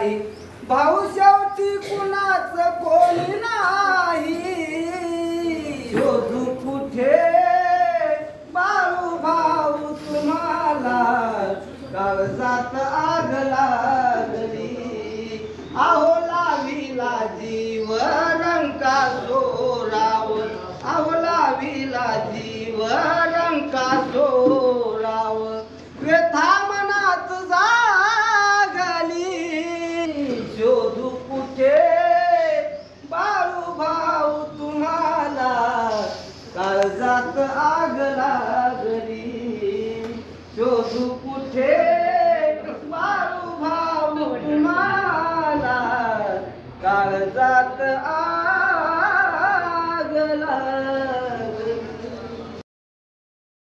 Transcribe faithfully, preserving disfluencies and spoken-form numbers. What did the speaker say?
Bye.